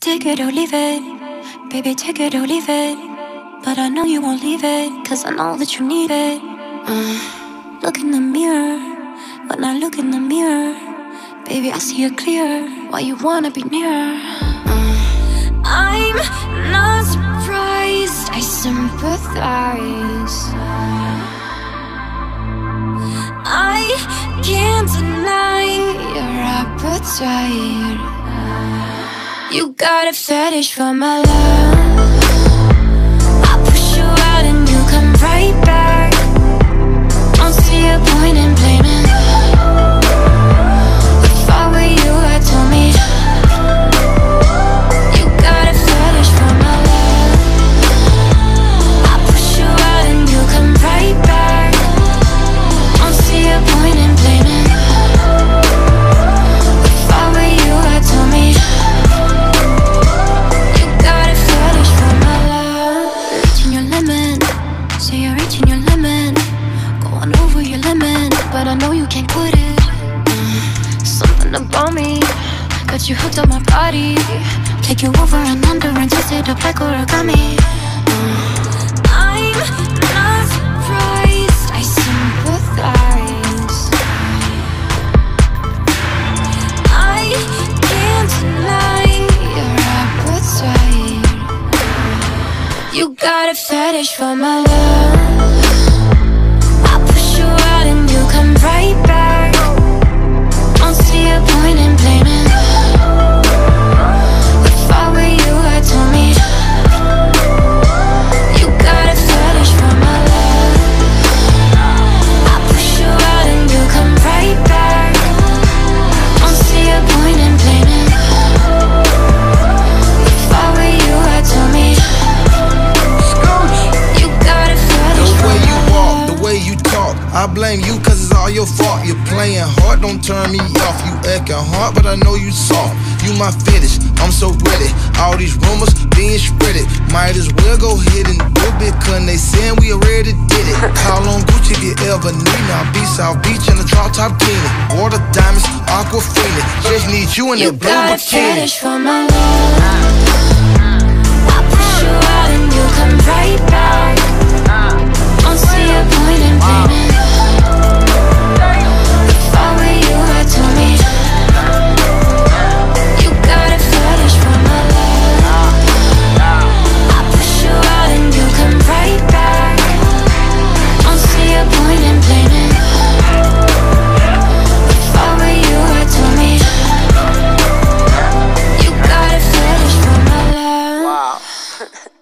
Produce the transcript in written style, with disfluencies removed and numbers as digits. Take it or leave it, baby, take it or leave it. But I know you won't leave it, cause I know that you need it. Look in the mirror, when I look in the mirror, baby, I see it clear, why you wanna be near. I'm not surprised, I sympathize. I can't deny your appetite. You got a fetish for my love. I push you out and you come right back. Don't see a point in blaming. If I were you, I'd tell me. You got a fetish for my love. I push you out and you come right back. Don't see a point in blaming. If I were you, I'd tell me. You got a fetish for my love. Reaching your limit, say you're reaching your limit. Going over your limit, but I know you can't quit it. Something about me got you hooked on my body. Take you over and under and twist it up like origami. I'm not surprised, I sympathize. I can't deny your appetite. You got a fetish for my love. I push you out and you come right back. Don't see a point in blaming. If I were you, I'd tell me. You got a fetish for my love. I push you out and you come right back. Don't see a point in blaming. If I were you, I'd tell me. You got a fetish for my love. The way you talk, I blame you cause it's all your fault. You're playing hard, don't turn me off. You acting hard, but I know you soft. You my fetish, I'm so ready. All these rumors being spreaded. Might as well go ahead and do it, cause they saying we already did it. Call on Gucci if you ever need me. I'll be South Beach in the drop top teeny. Water diamonds, aquafina. Just need you in the blue bikini. You got a fetish for my love. I push you out and you come right back. Don't see a point in blaming. If I were you, I'd tell me. You got a fetish for my love. I push you out and you come right back. Don't see a point in blaming. If I were you, I'd tell me. You got a fetish for my love. Wow.